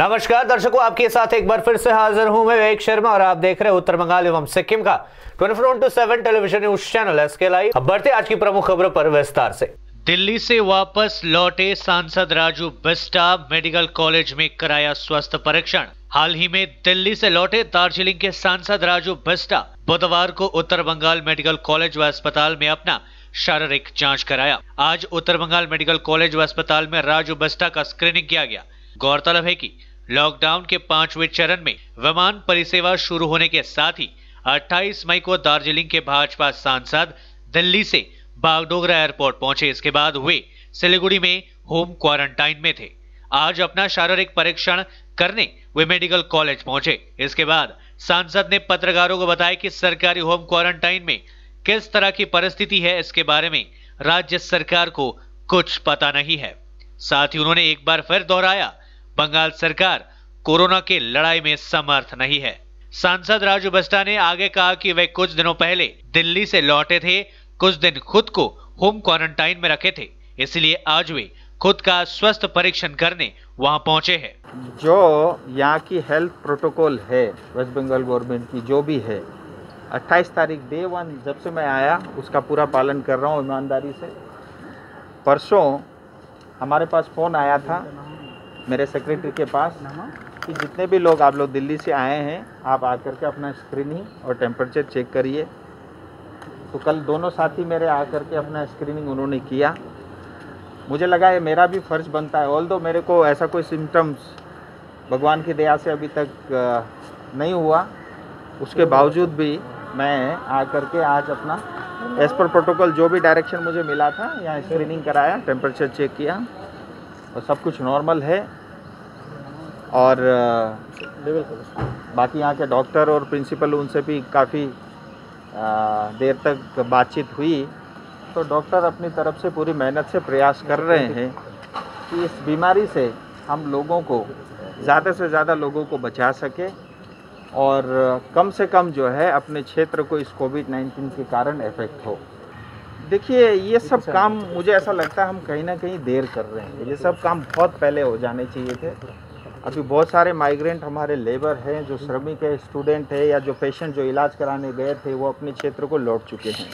नमस्कार दर्शकों, आपके साथ एक बार फिर से हाजिर हूं मैं विवेक शर्मा और आप देख रहे हैं उत्तर बंगाल एवं सिक्किम का 24/7 television news channel SK live. अब बढ़ते आज की प्रमुख खबरों पर विस्तार से। दिल्ली से वापस लौटे सांसद राजू बिस्टा मेडिकल कॉलेज में कराया स्वास्थ्य परीक्षण। हाल ही में दिल्ली से लौटे दार्जिलिंग के सांसद राजू बिस्टा बुधवार को उत्तर बंगाल मेडिकल कॉलेज व अस्पताल में अपना शारीरिक जाँच कराया। आज उत्तर बंगाल मेडिकल कॉलेज व अस्पताल में राजू बिस्टा का स्क्रीनिंग किया गया। गौरतलब है कि लॉकडाउन के 5वें चरण में विमान परिसेवा शुरू होने के साथ ही 28 मई को दार्जिलिंग के भाजपा सांसद दिल्ली से बागडोगरा एयरपोर्ट पहुंचे। इसके बाद वे सिलीगुड़ी में होम क्वारंटाइन में थे। आज अपना शारीरिक परीक्षण करने वे मेडिकल कॉलेज पहुंचे। इसके बाद सांसद ने पत्रकारों को बताया कि सरकारी होम क्वारंटाइन में किस तरह की परिस्थिति है, इसके बारे में राज्य सरकार को कुछ पता नहीं है। साथ ही उन्होंने एक बार फिर दोहराया, बंगाल सरकार कोरोना के लड़ाई में समर्थ नहीं है। सांसद राजू बिस्टा ने आगे कहा कि वे कुछ दिनों पहले दिल्ली से लौटे थे, कुछ दिन खुद को होम क्वारंटाइन में रखे थे, इसलिए आज वे खुद का स्वस्थ परीक्षण करने वहां पहुंचे हैं। जो यहाँ की हेल्थ प्रोटोकॉल है वेस्ट बंगाल गवर्नमेंट की, जो भी है 28 तारीख डे 1 जब से मैं आया उसका पूरा पालन कर रहा हूँ ईमानदारी से। परसों हमारे पास फ़ोन आया था मेरे सेक्रेटरी के पास कि जितने भी लोग आप लोग दिल्ली से आए हैं आप आकर के अपना स्क्रीनिंग और टेम्परेचर चेक करिए। तो कल दोनों साथी मेरे आकर के अपना स्क्रीनिंग उन्होंने किया। मुझे लगा ये मेरा भी फ़र्ज़ बनता है, ऑल्दो मेरे को ऐसा कोई सिम्टम्स भगवान की दया से अभी तक नहीं हुआ, उसके बावजूद भी मैं आकर के आज अपना एज पर प्रोटोकॉल जो भी डायरेक्शन मुझे मिला था यहाँ स्क्रीनिंग कराया, टेम्परेचर चेक किया और सब कुछ नॉर्मल है। और बाकी यहाँ के डॉक्टर और प्रिंसिपल उनसे भी काफ़ी देर तक बातचीत हुई। तो डॉक्टर अपनी तरफ से पूरी मेहनत से प्रयास कर रहे हैं कि इस बीमारी से हम लोगों को ज़्यादा से ज़्यादा लोगों को बचा सके और कम से कम जो है अपने क्षेत्र को इस कोविड-19 के कारण इफेक्ट हो। देखिए ये सब काम मुझे ऐसा लगता है हम कहीं ना कहीं देर कर रहे हैं। ये सब काम बहुत पहले हो जाने चाहिए थे। अभी बहुत सारे माइग्रेंट हमारे लेबर हैं, जो श्रमिक है, स्टूडेंट है या जो पेशेंट जो इलाज कराने गए थे वो अपने क्षेत्र को लौट चुके हैं।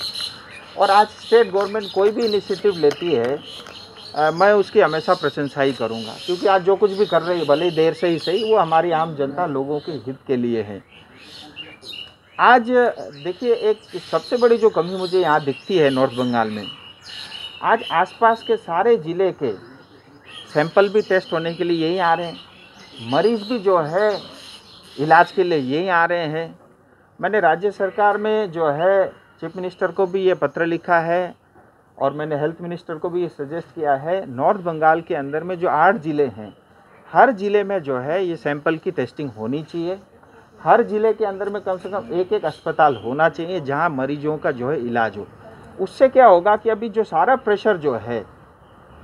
और आज स्टेट गवर्नमेंट कोई भी इनिशिएटिव लेती है मैं उसकी हमेशा प्रशंसा ही करूँगा, क्योंकि आज जो कुछ भी कर रही है भले ही देर से ही सही वो हमारी आम जनता लोगों के हित के लिए है। आज देखिए एक सबसे बड़ी जो कमी मुझे यहाँ दिखती है नॉर्थ बंगाल में, आज आसपास के सारे ज़िले के सैंपल भी टेस्ट होने के लिए यहीं आ रहे हैं, मरीज़ भी जो है इलाज के लिए यहीं आ रहे हैं। मैंने राज्य सरकार में जो है चीफ मिनिस्टर को भी ये पत्र लिखा है और मैंने हेल्थ मिनिस्टर को भी ये सजेस्ट किया है, नॉर्थ बंगाल के अंदर में जो 8 ज़िले हैं हर ज़िले में जो है ये सैंपल की टेस्टिंग होनी चाहिए। हर ज़िले के अंदर में कम से कम एक अस्पताल होना चाहिए जहां मरीजों का जो है इलाज हो। उससे क्या होगा कि अभी जो सारा प्रेशर जो है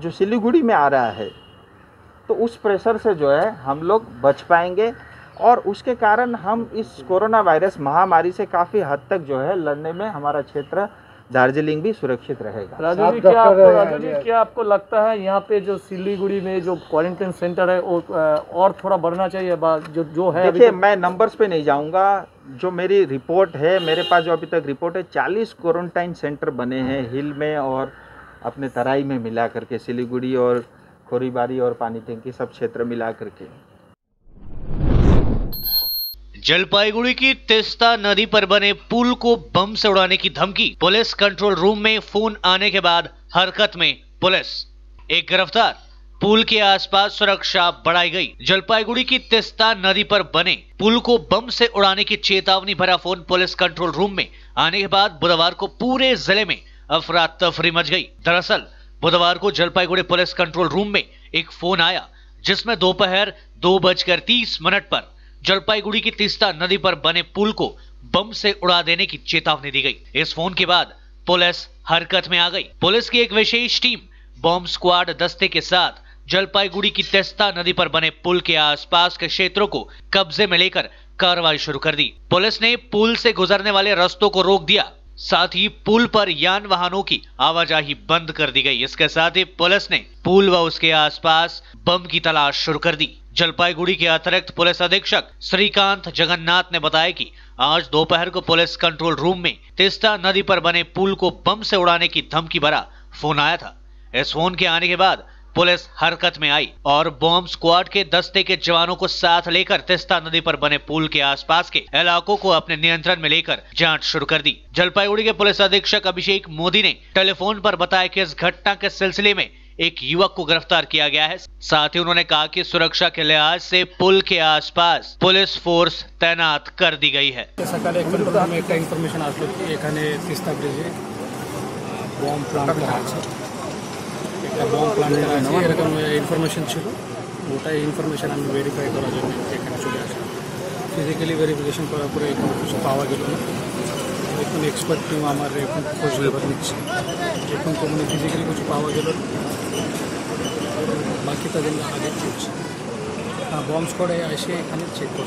जो सिलीगुड़ी में आ रहा है तो उस प्रेशर से जो है हम लोग बच पाएंगे और उसके कारण हम इस कोरोना वायरस महामारी से काफ़ी हद तक जो है लड़ने में हमारा क्षेत्र दार्जिलिंग भी सुरक्षित रहेगा। राजू जी क्या आपको लगता है यहाँ पे जो सिलीगुड़ी में जो क्वारंटाइन सेंटर है और थोड़ा बढ़ना चाहिए? जो है देखिए मैं नंबर्स पे नहीं जाऊँगा, जो मेरी रिपोर्ट है मेरे पास जो अभी तक रिपोर्ट है 40 क्वारंटाइन सेंटर बने हैं हिल में और अपने तराई में मिला करके, सिलीगुड़ी और खोरीबारी और पानी टंकी सब क्षेत्र मिला करके। जलपाईगुड़ी की तिस्ता नदी पर बने पुल को बम से उड़ाने की धमकी, पुलिस कंट्रोल रूम में फोन आने के बाद हरकत में पुलिस। एक गिरफ्तार, पुल के आसपास सुरक्षा बढ़ाई गई। जलपाईगुड़ी की तिस्ता नदी पर बने पुल को बम से उड़ाने की चेतावनी भरा फोन पुलिस कंट्रोल रूम में आने के बाद बुधवार को पूरे जिले में अफरा तफरी मच गई। दरअसल बुधवार को जलपाईगुड़ी पुलिस कंट्रोल रूम में एक फोन आया जिसमें दोपहर 2:30 पर जलपाईगुड़ी की तिस्ता नदी पर बने पुल को बम से उड़ा देने की चेतावनी दी गई। इस फोन के बाद पुलिस हरकत में आ गई। पुलिस की एक विशेष टीम बॉम्ब स्क्वाड दस्ते के साथ जलपाईगुड़ी की तिस्ता नदी पर बने पुल के आसपास के क्षेत्रों को कब्जे में लेकर कार्रवाई शुरू कर दी। पुलिस ने पुल से गुजरने वाले रास्तों को रोक दिया, साथ ही पुल पर यान वाहनों की आवाजाही बंद कर दी गई। इसके साथ ही पुलिस ने पुल व उसके आसपास बम की तलाश शुरू कर दी। जलपाईगुड़ी के अतिरिक्त पुलिस अधीक्षक श्रीकांत जगन्नाथ ने बताया कि आज दोपहर को पुलिस कंट्रोल रूम में तिस्ता नदी पर बने पुल को बम से उड़ाने की धमकी भरा फोन आया था। इस फोन के आने के बाद पुलिस हरकत में आई और बॉम्ब स्क्वाड के दस्ते के जवानों को साथ लेकर तिस्ता नदी पर बने पुल के आसपास के इलाकों को अपने नियंत्रण में लेकर जांच शुरू कर दी। जलपाईगुड़ी के पुलिस अधीक्षक अभिषेक मोदी ने टेलीफोन पर बताया कि इस घटना के सिलसिले में एक युवक को गिरफ्तार किया गया है। साथ ही उन्होंने कहा कि सुरक्षा के लिहाज से पुल के आसपास पुलिस फोर्स तैनात कर दी गई है। सकाळी information information verify physically verification expert team हमारे फिजिकली कुछ पावा गेलो बाकी तदंड आगे हाँ बॉम्ब स्क्वाड ऐसे चेक कर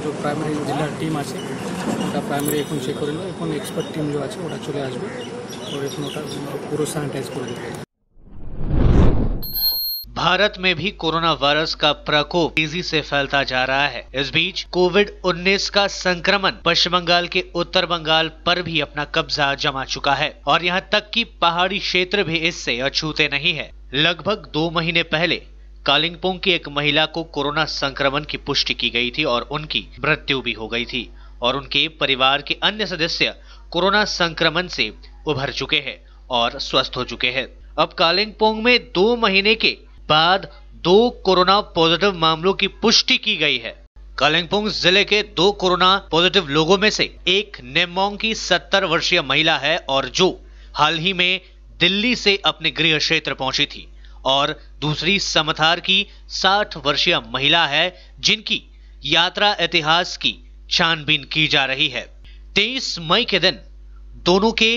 जो प्राइमरी जिला टीम आज प्राइमरी एन चेक कर एक्सपर्ट टीम जो आज चले आसो और पूरा सैनिटाइज कर देते। भारत में भी कोरोना वायरस का प्रकोप तेजी से फैलता जा रहा है। इस बीच कोविड-19 का संक्रमण पश्चिम बंगाल के उत्तर बंगाल पर भी अपना कब्जा जमा चुका है और यहां तक कि पहाड़ी क्षेत्र भी इससे अछूते नहीं है। लगभग 2 महीने पहले कालिम्पोंग की एक महिला को कोरोना संक्रमण की पुष्टि की गई थी और उनकी मृत्यु भी हो गई थी और उनके परिवार के अन्य सदस्य कोरोना संक्रमण से उभर चुके हैं और स्वस्थ हो चुके हैं। अब कालिम्पोंग में 2 महीने के बाद 2 कोरोना पॉजिटिव मामलों की पुष्टि की गई है। कालिम्पोंग जिले के 2 कोरोना पॉजिटिव लोगों में से एक निमोग की 70 वर्षीय महिला है और जो हाल ही में दिल्ली से अपने गृह क्षेत्र पहुंची थी और दूसरी समथार की 60 वर्षीय महिला है जिनकी यात्रा इतिहास की छानबीन की जा रही है। 23 मई के दिन दोनों के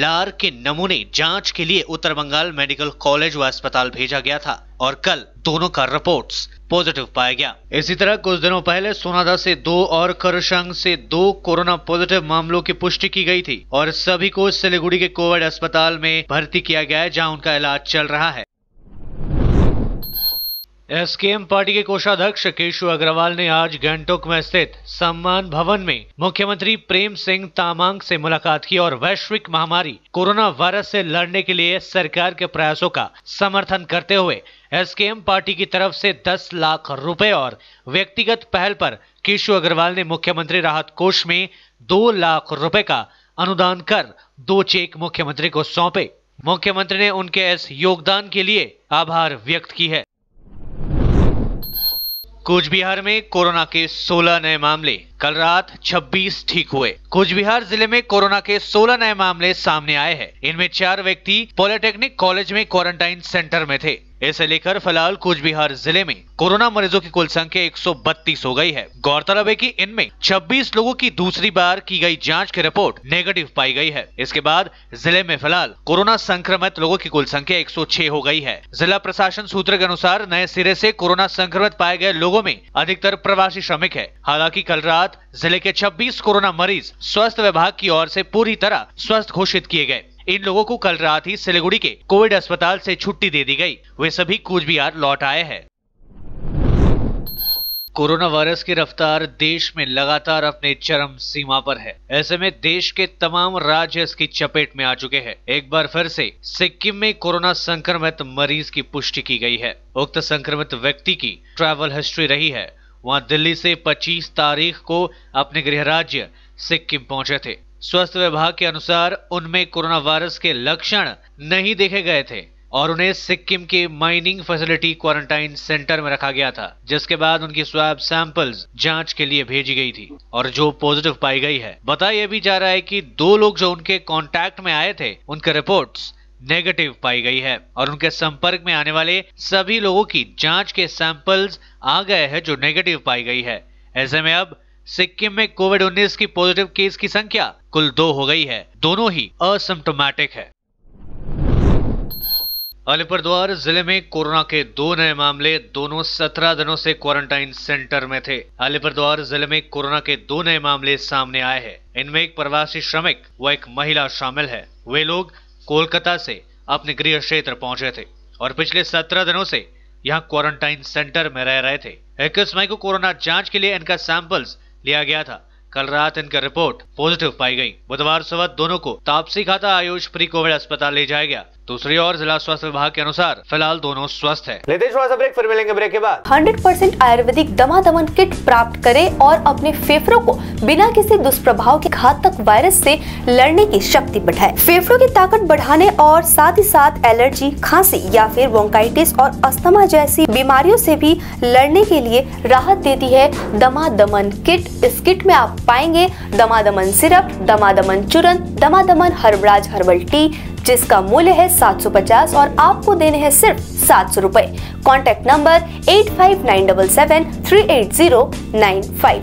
लार के नमूने जांच के लिए उत्तर बंगाल मेडिकल कॉलेज व अस्पताल भेजा गया था और कल दोनों का रिपोर्ट्स पॉजिटिव पाया गया। इसी तरह कुछ दिनों पहले सोनादा से 2 और करशंग से 2 कोरोना पॉजिटिव मामलों की पुष्टि की गई थी और सभी को सिलीगुड़ी के कोविड अस्पताल में भर्ती किया गया है जहां उनका इलाज चल रहा है। एसकेएम पार्टी के कोषाध्यक्ष केशव अग्रवाल ने आज गैंगटोक में स्थित सम्मान भवन में मुख्यमंत्री प्रेम सिंह तामांग से मुलाकात की और वैश्विक महामारी कोरोना वायरस से लड़ने के लिए सरकार के प्रयासों का समर्थन करते हुए एसकेएम पार्टी की तरफ से 10 लाख रुपए और व्यक्तिगत पहल पर केशव अग्रवाल ने मुख्यमंत्री राहत कोष में 2 लाख रुपए का अनुदान कर 2 चेक मुख्यमंत्री को सौंपे। मुख्यमंत्री ने उनके इस योगदान के लिए आभार व्यक्त की है। कोचबिहार में कोरोना के 16 नए मामले, कल रात 26 ठीक हुए। कोचबिहार जिले में कोरोना के 16 नए मामले सामने आए हैं। इनमें 4 व्यक्ति पॉलिटेक्निक कॉलेज में क्वारंटाइन सेंटर में थे। इसे लेकर फिलहाल कोचबिहार जिले में कोरोना मरीजों की कुल संख्या 132 हो गई है। गौरतलब है कि इनमें 26 लोगों की दूसरी बार की गई जांच की रिपोर्ट नेगेटिव पाई गई है। इसके बाद जिले में फिलहाल कोरोना संक्रमित लोगों की कुल संख्या 106 हो गई है। जिला प्रशासन सूत्र के अनुसार नए सिरे से कोरोना संक्रमित पाए गए लोगों में अधिकतर प्रवासी श्रमिक है। हालांकि कल रात जिले के 26 कोरोना मरीज स्वास्थ्य विभाग की ओर से पूरी तरह स्वस्थ घोषित किए गए। इन लोगों को कल रात ही सिलीगुड़ी के कोविड अस्पताल से छुट्टी दे दी गई। वे सभी कोचबिहार लौट आए हैं। कोरोना वायरस की रफ्तार देश में लगातार अपने चरम सीमा पर है। ऐसे में देश के तमाम राज्य इसकी चपेट में आ चुके हैं। एक बार फिर से सिक्किम में कोरोना संक्रमित मरीज की पुष्टि की गई है। उक्त संक्रमित व्यक्ति की ट्रैवल हिस्ट्री रही है। वहाँ दिल्ली से 25 तारीख को अपने गृह राज्य सिक्किम पहुँचे थे। स्वास्थ्य विभाग के अनुसार उनमें कोरोना वायरस के लक्षण नहीं देखे गए थे और उन्हें सिक्किम के माइनिंग फैसिलिटी क्वारंटाइन सेंटर में रखा गया था, जिसके बाद उनकी स्वैब सैंपल्स जांच के लिए भेजी गई थी और जो पॉजिटिव पाई गई है। बताया भी जा रहा है कि 2 लोग जो उनके कांटेक्ट में आए थे उनके रिपोर्ट्स नेगेटिव पाई गई है और उनके संपर्क में आने वाले सभी लोगों की जाँच के सैंपल्स आ गए हैं जो नेगेटिव पाई गई है। ऐसे में अब सिक्किम में कोविड-19 की पॉजिटिव केस की संख्या कुल 2 हो गई है। दोनों ही असिम्प्टोमेटिक है। अलीपुरद्वार जिले में कोरोना के 2 नए मामले, दोनों 17 दिनों से क्वारंटाइन सेंटर में थे। अलीपुरद्वार जिले में कोरोना के 2 नए मामले सामने आए हैं। इनमें एक प्रवासी श्रमिक व एक महिला शामिल है। वे लोग कोलकाता से अपने गृह क्षेत्र पहुंचे थे और पिछले 17 दिनों से यहाँ क्वारंटाइन सेंटर में रह रहे थे। 21 मई को कोरोना जांच के लिए इनका सैंपल्स लिया गया था। कल रात इनका रिपोर्ट पॉजिटिव पाई गई। बुधवार सुबह दोनों को तापसी खाता आयुष प्री कोविड अस्पताल ले जाया गया। दूसरी ओर जिला स्वास्थ्य विभाग के अनुसार फिलहाल दोनों स्वस्थ हैं। लेते हैं थोड़ा सा ब्रेक, फिर मिलेंगे ब्रेक के बाद। 100% आयुर्वेदिक दमा दमन किट प्राप्त करें और अपने फेफड़ों को बिना किसी दुष्प्रभाव के घातक वायरस से लड़ने की शक्ति बढ़ाएं। फेफड़ों की ताकत बढ़ाने और साथ ही साथ एलर्जी, खांसी या फिर ब्रोंकाइटिस और अस्थमा जैसी बीमारियों से भी लड़ने के लिए राहत देती है दमा दमन किट। इस किट में आप पाएंगे दमा दमन सिरप, दमा दमन चूर्ण, दमा दमन हर्बराज हर्बल टी, जिसका मूल्य है 750 और आपको देने हैं सिर्फ 700 रुपए। Contact number 8597738095।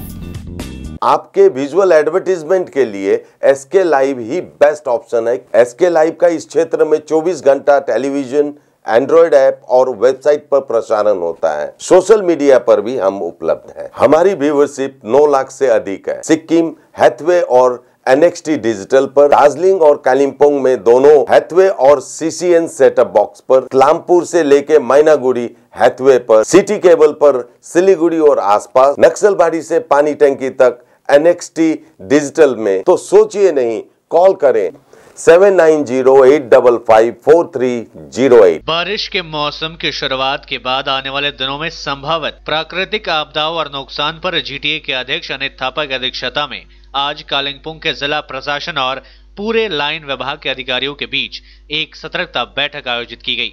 आपके विजुअल एडवर्टाइजमेंट के लिए एसके लाइव ही बेस्ट ऑप्शन है। एसके लाइव का इस क्षेत्र में 24 घंटा टेलीविजन, एंड्रॉइड ऐप और वेबसाइट पर प्रसारण होता है। सोशल मीडिया पर भी हम उपलब्ध हैं। हमारी व्यूवरशिप 9 लाख से अधिक है। सिक्किम, हैथवे और NXT डिजिटल पर, दार्जिलिंग और कालिम्पोंग में दोनों, हैथवे और CCN सेटअप बॉक्स पर, क्लामपुर से लेके मैनागुड़ी हैथवे पर, सिटी केबल पर सिलीगुड़ी और आसपास, नक्सलबाड़ी से पानी टंकी तक NXT डिजिटल में। तो सोचिए नहीं, कॉल करें 7908554308। बारिश के मौसम की शुरुआत के बाद आने वाले दिनों में संभावित प्राकृतिक आपदाओं और नुकसान पर GTA के अध्यक्ष अनित थापा की अध्यक्षता में आज कालिम्पोंग के जिला प्रशासन और पूरे लाइन विभाग के अधिकारियों के बीच एक सतर्कता बैठक आयोजित की गई।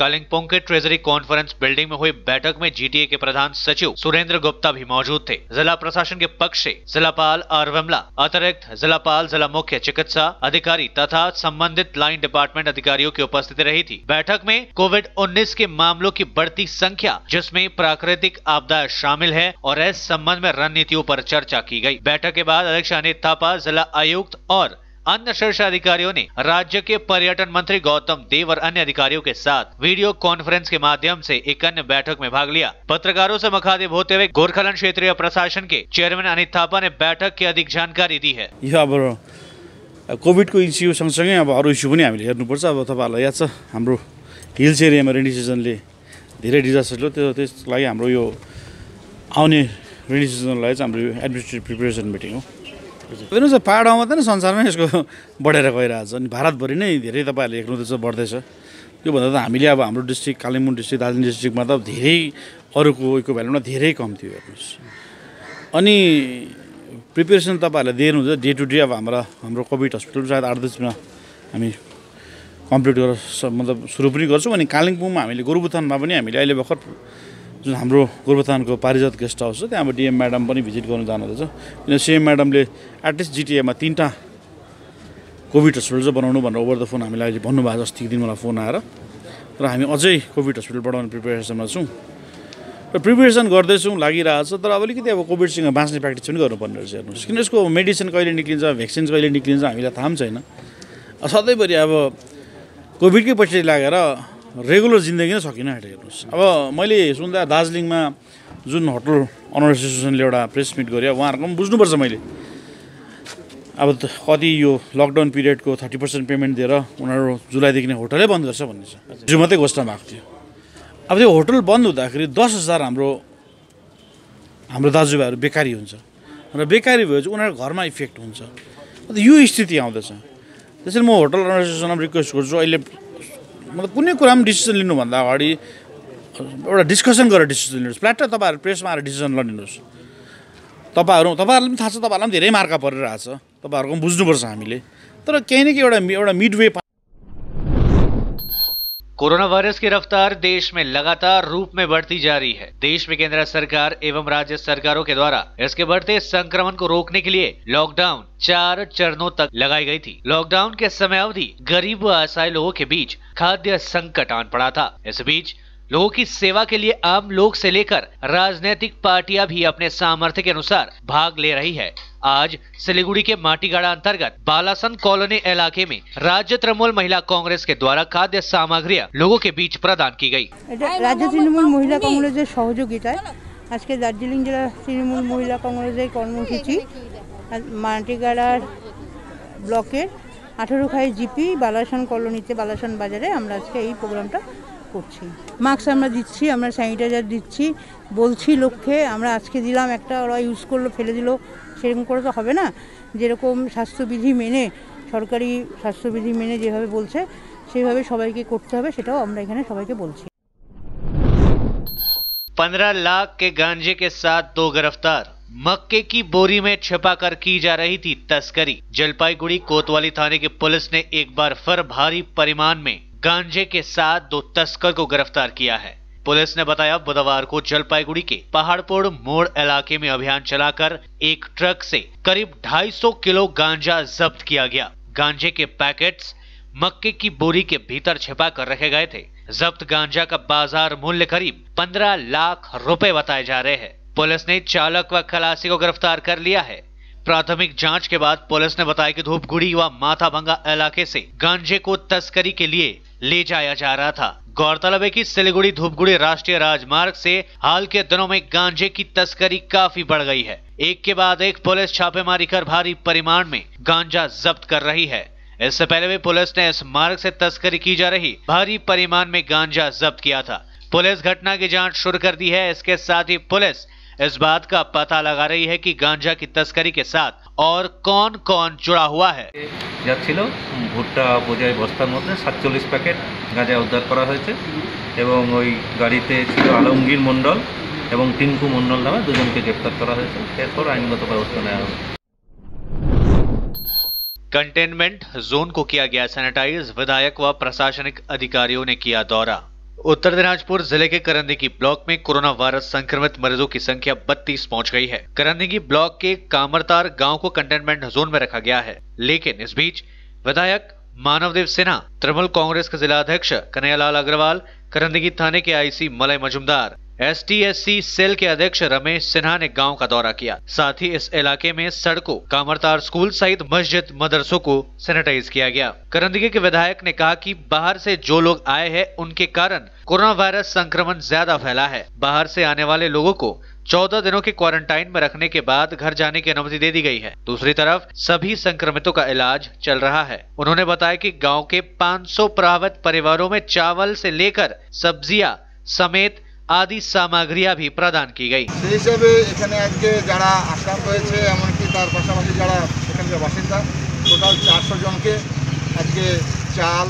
कालिम्पोंग के ट्रेजरी कॉन्फ्रेंस बिल्डिंग में हुई बैठक में GTA के प्रधान सचिव सुरेंद्र गुप्ता भी मौजूद थे। जिला प्रशासन के पक्ष से जिलापाल आर विमला, अतिरिक्त जिलापाल, जिला मुख्य चिकित्सा अधिकारी तथा संबंधित लाइन डिपार्टमेंट अधिकारियों की उपस्थिति रही थी। बैठक में कोविड-19 के मामलों की बढ़ती संख्या, जिसमें प्राकृतिक आपदा शामिल है, और इस संबंध में रणनीतियों पर चर्चा की गयी। बैठक के बाद अध्यक्ष अनित थापा, जिला आयुक्त और अन्य शीर्ष अधिकारियों ने राज्य के पर्यटन मंत्री गौतम देव और अन्य अधिकारियों के साथ वीडियो कॉन्फ्रेंस के माध्यम से एक अन्य बैठक में भाग लिया। पत्रकारों से मुखातिब होते हुए गोरखालैंड क्षेत्रीय प्रशासन के चेयरमैन अनित थापा ने बैठक की अधिक जानकारी दी है। कोविड को इश्यू सँगसँगै अब अरू इश्यू पनि हामीले हेर्नुपर्छ। अब तपाईहरुलाई याद छ, हाम्रो हिल्स एरियामा रेनी सिजनले धेरै डिजास्टर लो, त्यसलाई हाम्रो यो आउने रेनी सिजनलाई चाहिँ हाम्रो एडमिनिस्ट्रेटिभ प्रिपरेसन मिटिङ हो। हेर्नुहोस्, पहाड आउँदैन, संसारमै यसको बढेर गइरहेको छ। अनि भारतभरि नै धेरै तपाईँहरूले हेर्नुहुँदैछ, बढ्दैछ। त्योभन्दा त हामीले अब हाम्रो डिस्ट्रिक्ट, कालिम्पोङ डिस्ट्रिक्ट, दार्जिलिङ डिस्ट्रिक्टमा त धेरै अरूको इको भ्यालुमा धेरै कम थियो। हेर्नुहोस्, अनि प्रिपेरेसन तपाईँहरूले दिनुहुन्छ डे टु डे। अब हाम्रो कोभिड हस्पिटल सायद 8-10 दिनमा हामी कम्प्लिट गरेर मतलब सुरु पनि गर्छौँ। अनि कालिम्पोङमा हामीले गोरुबथानमा पनि हामीले अहिले भर्खर जुन हाम्रो गोरुबथानको पारिजात गेस्ट हाउस छ, त्यहाँ DM म्याडम पनि भिजिट गर्न जानुहुँदैछ। किन CM म्याडमले एटलिस्ट GTAमा 3टा कोभिड हस्पिटल चाहिँ बनाउनु भनेर ओभर द फोन हामीलाई अहिले भन्नुभएको। अस्तिको दिन मलाई फोन आएर, तर हामी अझै कोभिड हस्पिटल बढाउने प्रिपेरेसनमा छौँ र प्रिपेरेसन गर्दैछौँ, लागिरहेको छ। तर अलिकति अब कोभिडसँग बाँच्ने प्र्याक्टिस पनि गर्नुपर्ने रहेछ। हेर्नुहोस्, किन यसको मेडिसिन कहिले निक्लिन्छ, भ्याक्सिन कहिले निक्लिन्छ हामीलाई थाहा पनि छैन। सधैँभरि अब कोभिडकै पछि लागेर रेगुलर जिन्दगी नै सकिन आँटेको। हेर्नुहोस्, अब मैले सुन्दा दार्जिलिङमा जुन होटल ओनर एसोसिएसनले एउटा प्रेस मिट गरे, उहाँहरूको पनि बुझ्नुपर्छ। मैले अब कति यो लकडाउन पिरियडको 30% पेमेन्ट दिएर उनीहरू जुलाईदेखि नै होटलै बन्द गर्छ भन्ने छ। हिजो मात्रै घोषणा भएको थियो। अब त्यो होटल बन्द हुँदाखेरि 10,000 हाम्रो दाजुभाइहरू बेकारी हुन्छ र बेकारी भएपछि उनीहरू घरमा इफेक्ट हुन्छ। यो स्थिति आउँदैछ। त्यसैले म होटल ओनर एसोसिएसनमा रिक्वेस्ट गर्छु, अहिले मतलब कुनै कुरामा डिसिजन लिनुभन्दा अगाडि एउटा डिस्कसन गरेर डिसिजन लिनुहोस्। फ्ल्याट तपाईँहरू प्रेसमा आएर डिसिजन लिनुहोस्। तपाईँहरूलाई पनि थाहा छ, तपाईँहरूलाई पनि धेरै मार्का परिरहेछ, तपाईँहरूको पनि बुझ्नुपर्छ हामीले। तर केही न केही एउटा मिडवे। कोरोना वायरस की रफ्तार देश में लगातार रूप में बढ़ती जा रही है। देश में केंद्र सरकार एवं राज्य सरकारों के द्वारा इसके बढ़ते संक्रमण को रोकने के लिए लॉकडाउन 4 चरणों तक लगाई गई थी। लॉकडाउन के समय अवधि गरीब व असहाय लोगों के बीच खाद्य संकट आन पड़ा था। इस बीच लोगों की सेवा के लिए आम लोग से लेकर राजनीतिक पार्टियां भी अपने सामर्थ्य के अनुसार भाग ले रही है। आज सिलीगुड़ी के माटीगाड़ा अंतर्गत बालासन कॉलोनी इलाके में राज्य तृणमूल महिला कांग्रेस के द्वारा खाद्य सामग्रियां लोगों के बीच प्रदान की गई। राज्य तृणमूल महिला कांग्रेस सहयोगिता आज के दार्जिलिंग जिला तृणमूल महिला कांग्रेस माटीगाड़ा ब्लॉक 18 खाई जिपी बालासन कलोनी बालासन बजारे आज के प्रोग्राम করছি। মাস্ক আমরা দিচ্ছি, আমরা স্যানিটাইজার দিচ্ছি বলছি লোককে। আমরা আজকে দিলাম একটা, ওরা ইউজ করলো ফেলে দিল, সেরকম করে তো হবে না। যেরকম স্বাস্থ্যবিধি মেনে, সরকারি স্বাস্থ্যবিধি মেনে যেভাবে বলছে সেইভাবে সবাইকে করতে হবে, সেটাও আমরা এখানে সবাইকে বলছি। 15 लाख के गांजे के साथ 2 गिरफ्तार। मक्के की बोरी में छिपाकर की जा रही थी तस्करी। जलपाईगुड़ी कोतवाली थाने की पुलिस ने एक बार फिर भारी परिमाण में गांजे के साथ 2 तस्कर को गिरफ्तार किया है। पुलिस ने बताया, बुधवार को जलपाईगुड़ी के पहाड़पुर मोड़ इलाके में अभियान चलाकर एक ट्रक से करीब 250 किलो गांजा जब्त किया गया। गांजे के पैकेट्स मक्के की बोरी के भीतर छिपा कर रखे गए थे। जब्त गांजा का बाजार मूल्य करीब 15 लाख रुपए बताए जा रहे हैं। पुलिस ने चालक व खलासी को गिरफ्तार कर लिया है। प्राथमिक जांच के बाद पुलिस ने बताया कि धूपगुड़ी व माथाभंगा इलाके से गांजे को तस्करी के लिए ले जाया जा रहा था। गौरतलब है कि सिलीगुड़ी धूपगुड़ी राष्ट्रीय राजमार्ग से हाल के दिनों में गांजे की तस्करी काफी बढ़ गई है। एक के बाद एक पुलिस छापेमारी कर भारी परिमाण में गांजा जब्त कर रही है। इससे पहले भी पुलिस ने इस मार्ग से तस्करी की जा रही भारी परिमाण में गांजा जब्त किया था। पुलिस घटना की जाँच शुरू कर दी है। इसके साथ ही पुलिस इस बात का पता लगा रही है कि गांजा की तस्करी के साथ और कौन कौन जुड़ा हुआ है। যাচ্ছিল ভুট্টা বোঝাই বস্তার মধ্যে 47 প্যাকেট গাঁজা উদ্ধার করা হয়েছে এবং ওই গাড়িতে ছিল আলমগীর মন্ডল এবং টিঙ্কু মন্ডল নামে 2 জনকে গ্রেফতার করা হয়েছে। এরপর আইনগত ব্যবস্থা নেওয়া হবে। कंटेनमेंट जोन को किया गया सैनिटाइज। विधायक व प्रशासनिक अधिकारियों ने किया दौरा। उत्तर दिनाजपुर जिले के करंदी की ब्लॉक में कोरोना वायरस संक्रमित मरीजों की संख्या 32 पहुंच गई है। करंदी की ब्लॉक के कामरतार गांव को कंटेनमेंट जोन में रखा गया है। लेकिन इस बीच विधायक मानवदेव देव सिन्हा, तृणमूल कांग्रेस के जिलाध्यक्ष कन्हैयालाल अग्रवाल, करंदी की थाने के IC Malay Majumdar, STSC cell के अध्यक्ष रमेश सिन्हा ने गांव का दौरा किया। साथ ही इस इलाके में सड़कों, कामरतार स्कूल सहित मस्जिद मदरसों को सैनिटाइज किया गया। करंदी के विधायक ने कहा कि बाहर से जो लोग आए हैं उनके कारण कोरोना वायरस संक्रमण ज्यादा फैला है। बाहर से आने वाले लोगों को 14 दिनों के क्वारंटाइन में रखने के बाद घर जाने की अनुमति दे दी गई है। दूसरी तरफ सभी संक्रमितों का इलाज चल रहा है। उन्होंने बताया कि गाँव के 500 प्रभावित परिवारों में चावल से लेकर सब्जियां समेत आदि सामग्रिया भी प्रदान की गई। हिसाब से आज के जरा आक्रांत होते एमनकी तार पाशापाशी जरा एखानकार बासिंदा टोटाल 400 जन के आज के चाल,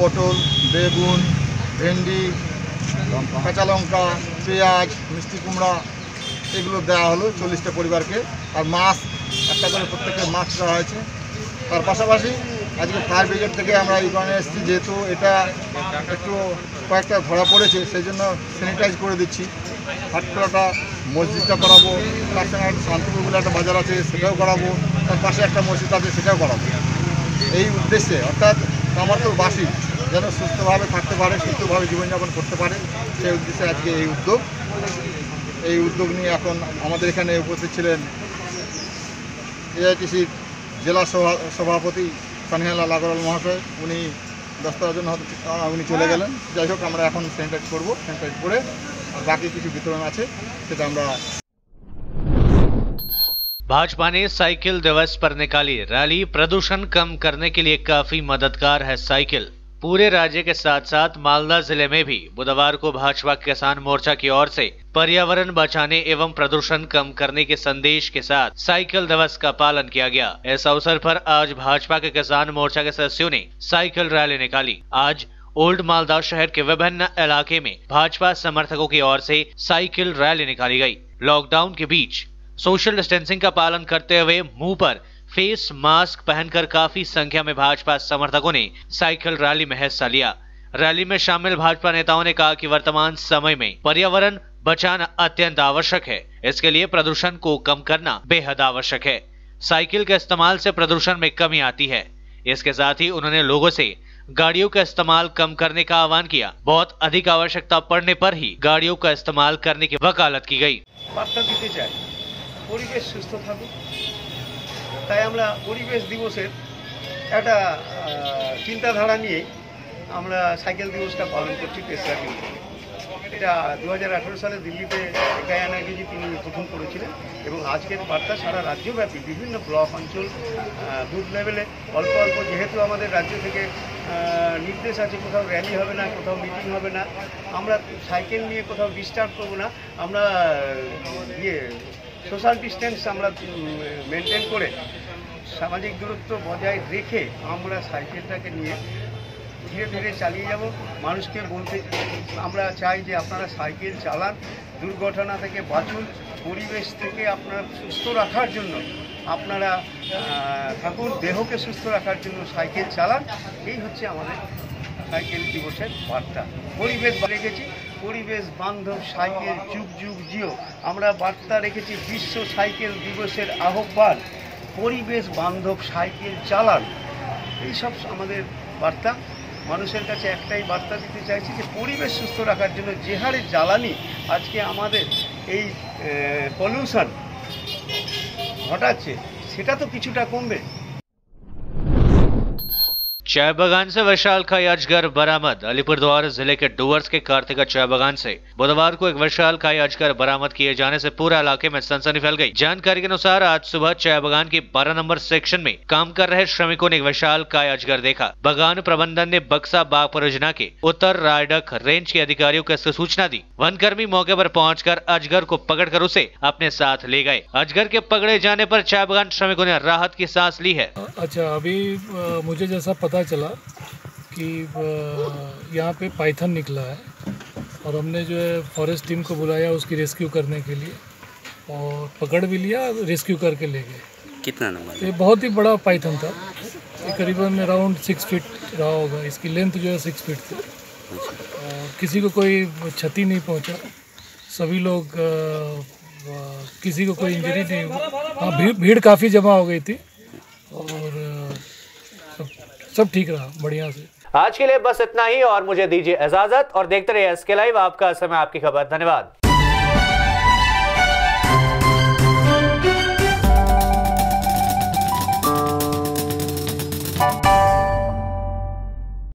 पटल, बेगुन, भेंडी, काँचा लंका, पेंयाज, मिष्टी कुमड़ा एगुलो देওয়া হলো 40টা পরিবারকে। আর মাছ একটা করে প্রত্যেককে মাছ দেওয়া হয়েছে। তার পাশাপাশি आज के फायर ब्रिगेड थे जेहतु कैकट धरा पड़े से सैनिटाइज कर दीची। हाटखोला मस्जिद कराबो, तर संगे शांतिपुर एक बजार आछे सेटाओ कराबो, तार पाशे एक मस्जिद आछे सेटाओ कराबो। यही उद्देश्य अर्थात कामरतलबासी जेन सुस्थभावे थाकते पारे, सुस्थभावे जीवन यापन करते पारे, सेई उद्देश्ये आज के उद्योग निये एखन आमादेर एखाने उपस्थित छिलेन AITC जिला सभापति कन्हैयालाल अग्रवाल महाशय। उन्नी 10-12 जन उन्नी चले गलें। जाइ होक आमरा एखन सैनिटाइज करब, सैनिटाइज करे बाकी किछु वितरण आछे सेटा आमरा। भाजपा ने साइकिल दिवस पर निकाली रैली। प्रदूषण कम करने के लिए काफी मददगार है साइकिल। पूरे राज्य के साथ साथ मालदा जिले में भी बुधवार को भाजपा किसान मोर्चा की ओर से पर्यावरण बचाने एवं प्रदूषण कम करने के संदेश के साथ साइकिल दिवस का पालन किया गया। इस अवसर पर आज भाजपा के किसान मोर्चा के सदस्यों ने साइकिल रैली निकाली। आज ओल्ड मालदा शहर के विभिन्न इलाके में भाजपा समर्थकों की ओर से साइकिल रैली निकाली गयी। लॉकडाउन के बीच सोशल डिस्टेंसिंग का पालन करते हुए मुँह पर फेस मास्क पहनकर काफी संख्या में भाजपा समर्थकों ने साइकिल रैली में हिस्सा लिया। रैली में शामिल भाजपा नेताओं ने कहा कि वर्तमान समय में पर्यावरण बचाना अत्यंत आवश्यक है। इसके लिए प्रदूषण को कम करना बेहद आवश्यक है। साइकिल के इस्तेमाल से प्रदूषण में कमी आती है। इसके साथ ही उन्होंने लोगों से गाड़ियों का इस्तेमाल कम करने का आह्वान किया। बहुत अधिक आवश्यकता पड़ने पर ही गाड़ियों का इस्तेमाल करने की वकालत की गयी। তাই আমরা পরিবেশ দিবসের একটা চিন্তাধারা নিয়ে আমরা সাইকেল দিবসটা পালন করছি। এটা 2018 সালে দিল্লিতে একাই এনার্জি তিনি প্রথম করেছিলেন এবং আজকের বার্তা সারা রাজ্যব্যাপী বিভিন্ন ব্লক অঞ্চল বুথ লেভেলে অল্প অল্প যেহেতু আমাদের রাজ্য থেকে নির্দেশ আছে কোথাও র্যালি হবে না কোথাও মিটিং হবে না আমরা সাইকেল নিয়ে কোথাও ডিস্টার্ব করব না আমরা ইয়ে সোশ্যাল ডিস্টেন্স আমরা মেনটেন করে সামাজিক দূরত্ব বজায় রেখে আমরা সাইকেলটাকে নিয়ে धीरे धीरे चालिए जाब मानुष के बोलते चाहिए अपनारा साइकेल चालान दुर्घटना के बाँचुन परिवेश अपना सुस्थ रखार जन्य अपनारा ठाकुर देह के सुस्थ रखार जन्य साइकेल चालान यही होच्छे आमादेर साइकेल दिवस बार्ता परिवेश रेखेछि परिवेश बान्धव साइकेल जुग जुग जिओ आमरा बार्ता रेखेछि विश्व साइकेल दिवसेर आह्वान परिवेश बान्धव साइकेल चालान एई सब आमादेर बार्ता मानुषेर काछे एकटाई बार्ता दिते चाइछि जे परिवेश सुस्थ राखार जन्य जे हारे जालानी आज के आमादेर एई पल्यूशन घटाच्छे सेटा तो किछुटा कमबे। चाय बागान से वैशाल का याजगर बरामद। अलीपुरद्वार जिले के डुवर्स के कार्तिका चाय बागान से बुधवार को एक वैशाल का याजगर बरामद किए जाने से पूरा इलाके में सनसनी फैल गई। जानकारी के अनुसार आज सुबह चाय बागान के 12 नंबर सेक्शन में काम कर रहे श्रमिकों ने एक वैशाल का याजगर देखा। बागान प्रबंधन ने बक्सा बाग परियोजना के उत्तर रायडक रेंज के अधिकारियों को इसकी सूचना दी। वनकर्मी मौके पर पहुंचकर अजगर को पकड़कर उसे अपने साथ ले गए। अजगर के पकड़े जाने पर चाय बागान श्रमिकों ने राहत की सांस ली है। अच्छा, अभी मुझे जैसा पता चला कि यहाँ पे पाइथन निकला है और हमने जो है फॉरेस्ट टीम को बुलाया उसकी रेस्क्यू करने के लिए और पकड़ भी लिया, रेस्क्यू करके ले गए। कितना नंबर? ये बहुत ही बड़ा पाइथन था, करीबन अराउंड 6 फीट रहा होगा, इसकी लेंथ जो है 6 फीट थी। किसी को कोई क्षति नहीं पहुँचा, सभी लोग किसी को कोई इंजरी नहीं हुई। हाँ, भीड़ काफ़ी जमा हो गई थी और सब ठीक रहा बढ़िया से। आज के लिए बस इतना ही और मुझे दीजिए इजाजत और देखते रहिए एसके लाइव, आपका समय आपकी खबर। धन्यवाद।